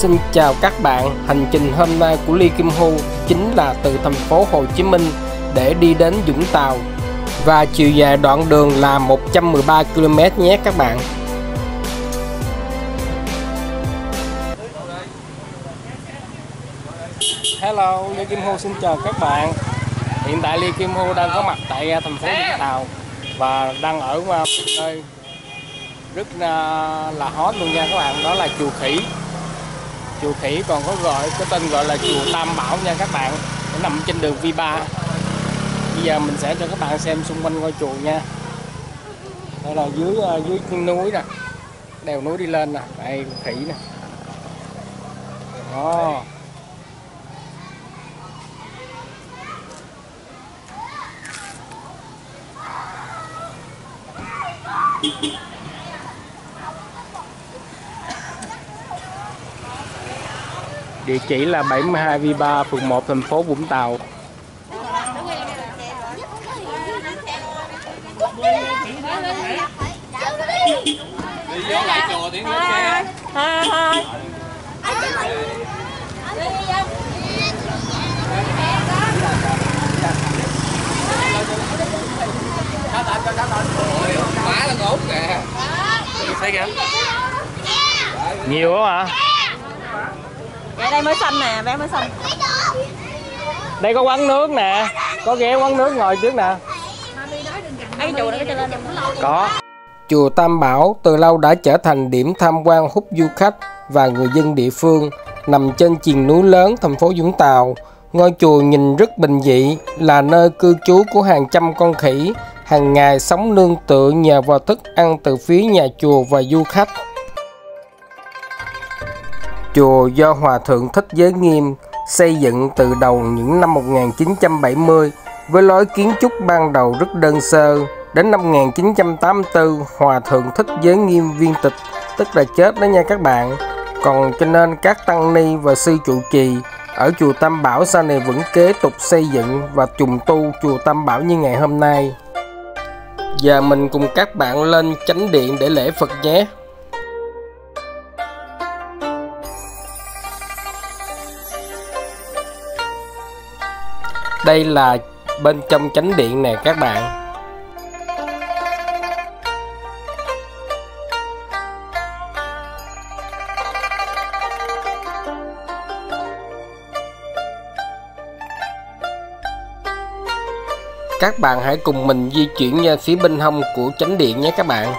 Xin chào các bạn, hành trình hôm nay của Lee Kim Hu chính là từ thành phố Hồ Chí Minh để đi đến Vũng Tàu. Và chiều dài đoạn đường là 113 km nhé các bạn. Hello, Lee Kim Hu xin chào các bạn. Hiện tại Lee Kim Hu đang có mặt tại thành phố Vũng Tàu và đang ở một nơi rất là hot luôn nha các bạn, đó là chùa Khỉ. Chùa Khỉ còn có gọi cái tên gọi là chùa Tam Bảo nha các bạn, nó nằm trên đường Vì Ba. Bây giờ mình sẽ cho các bạn xem xung quanh ngôi chùa nha. Đây là dưới núi nè, đèo núi đi lên nè, đây Khỉ nè. Đó. Địa chỉ là 72 Vì Ba, phường 1, thành phố Vũng Tàu. Nhiều quá hả? Dạ đây mới xanh nè, vé mới xanh. Đây có quán nước nè, có ghé quán nước ngồi trước nè. Có. Chùa Tam Bảo từ lâu đã trở thành điểm tham quan hút du khách và người dân địa phương, nằm trên triền núi lớn thành phố Vũng Tàu. Ngôi chùa nhìn rất bình dị, là nơi cư trú của hàng trăm con khỉ, hàng ngày sống nương tựa nhờ vào thức ăn từ phía nhà chùa và du khách. Chùa do Hòa Thượng Thích Giới Nghiêm xây dựng từ đầu những năm 1970 với lối kiến trúc ban đầu rất đơn sơ. Đến năm 1984, Hòa Thượng Thích Giới Nghiêm viên tịch, tức là chết đó nha các bạn. Còn cho nên các tăng ni và sư trụ trì ở chùa Tam Bảo sau này vẫn kế tục xây dựng và trùng tu chùa Tam Bảo như ngày hôm nay. Giờ mình cùng các bạn lên chánh điện để lễ Phật nhé. Đây là bên trong chánh điện này các bạn. Các bạn hãy cùng mình di chuyển ra phía bên hông của chánh điện nhé các bạn.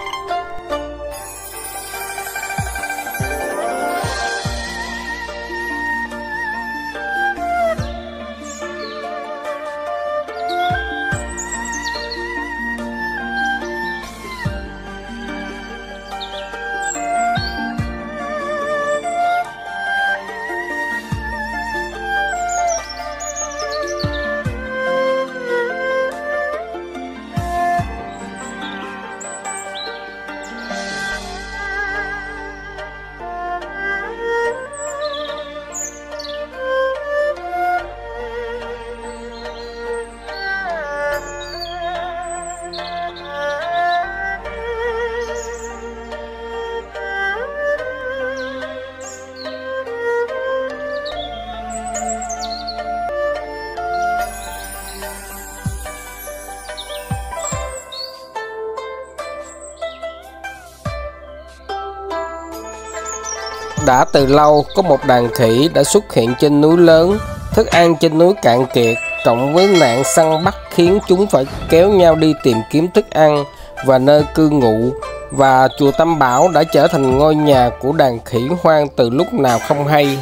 Đã từ lâu có một đàn khỉ đã xuất hiện trên núi lớn, thức ăn trên núi cạn kiệt cộng với nạn săn bắt khiến chúng phải kéo nhau đi tìm kiếm thức ăn và nơi cư ngụ, và chùa Tam Bảo đã trở thành ngôi nhà của đàn khỉ hoang từ lúc nào không hay.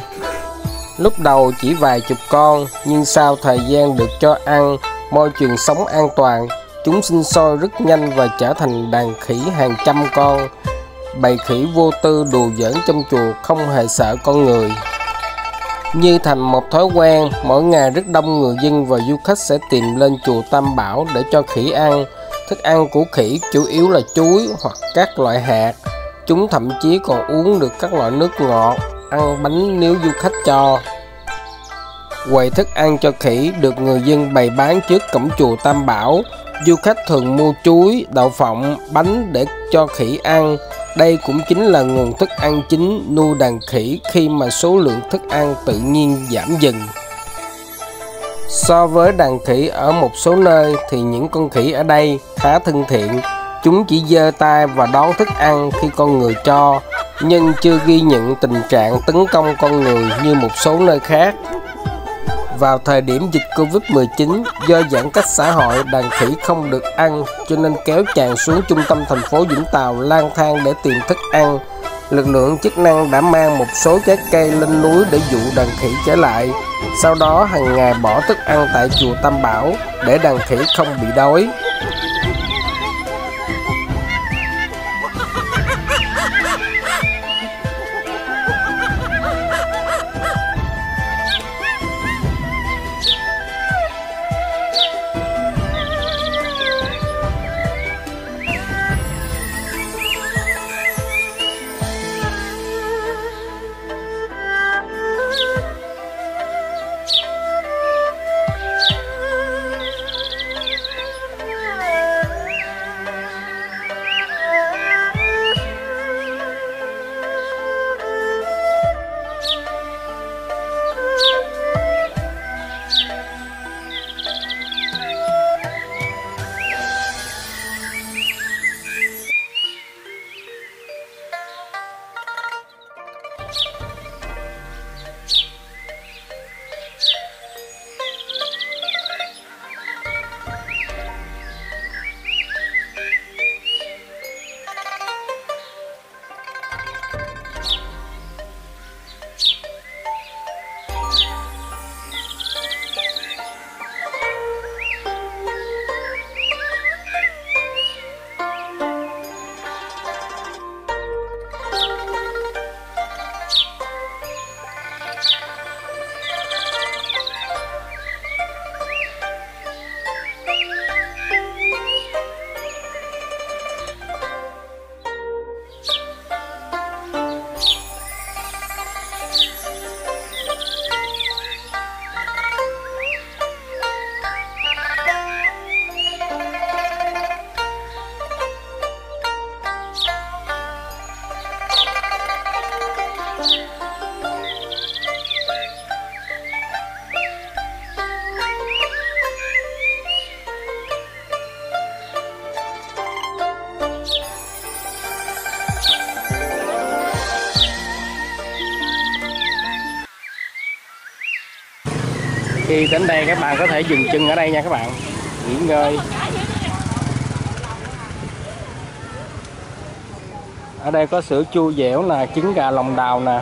Lúc đầu chỉ vài chục con nhưng sau thời gian được cho ăn, môi trường sống an toàn, chúng sinh sôi rất nhanh và trở thành đàn khỉ hàng trăm con. Bầy khỉ vô tư đùa giỡn trong chùa, không hề sợ con người. Như thành một thói quen, mỗi ngày rất đông người dân và du khách sẽ tìm lên chùa Tam Bảo để cho khỉ ăn. Thức ăn của khỉ chủ yếu là chuối hoặc các loại hạt. Chúng thậm chí còn uống được các loại nước ngọt, ăn bánh nếu du khách cho. Quầy thức ăn cho khỉ được người dân bày bán trước cổng chùa Tam Bảo. Du khách thường mua chuối, đậu phộng, bánh để cho khỉ ăn. Đây cũng chính là nguồn thức ăn chính nuôi đàn khỉ khi mà số lượng thức ăn tự nhiên giảm dần. So với đàn khỉ ở một số nơi thì những con khỉ ở đây khá thân thiện. Chúng chỉ giơ tay và đón thức ăn khi con người cho, nhưng chưa ghi nhận tình trạng tấn công con người như một số nơi khác. Vào thời điểm dịch Covid-19, do giãn cách xã hội, đàn khỉ không được ăn, cho nên kéo chàng xuống trung tâm thành phố Vũng Tàu lang thang để tìm thức ăn. Lực lượng chức năng đã mang một số trái cây lên núi để dụ đàn khỉ trở lại. Sau đó hàng ngày bỏ thức ăn tại chùa Tam Bảo để đàn khỉ không bị đói. Khi đến đây các bạn có thể dừng chân ở đây nha các bạn, nghỉ ngơi. Ở đây có sữa chua dẻo nè, trứng gà lòng đào nè.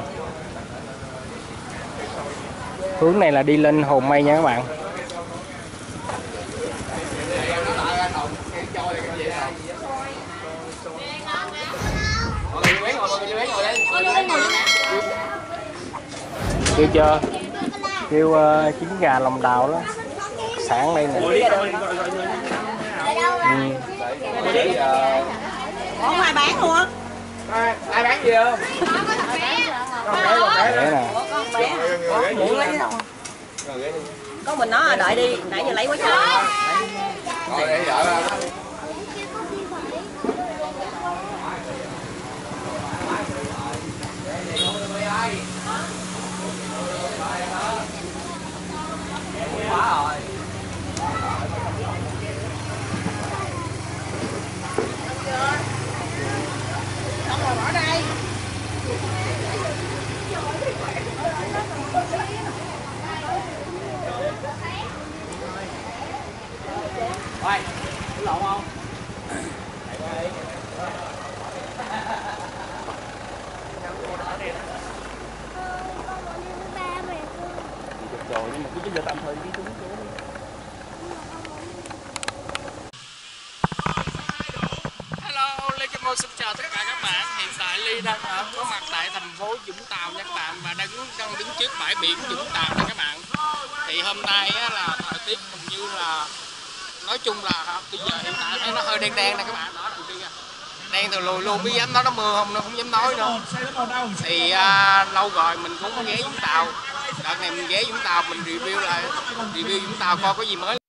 Hướng này là đi lên Hồ Mây nha các bạn. Được chưa? Kêu trứng gà lòng đào đó, sáng đây nè. Ở ngoài bán luôn. Ai bán gì không? Con mình nó đợi đi, nãy giờ lấy quá trời. Hello, Lee Kim Hu xin chào tất cả các bạn. Hiện tại Lee đang có mặt tại thành phố Vũng Tàu nha các bạn, và đang đứng trước bãi biển Vũng Tàu nha các bạn. Thì hôm nay là thời tiết hình như là, nói chung là bây giờ hiện tại thấy nó hơi đen đen nè các bạn, đó đầu tiên đen từ lùi luôn, biết dám nói nó mưa không, nó không dám nói đâu. Thì lâu rồi mình cũng có ghé Vũng Tàu. Đợt này mình ghé Vũng Tàu mình review lại, review Vũng Tàu coi có gì mới.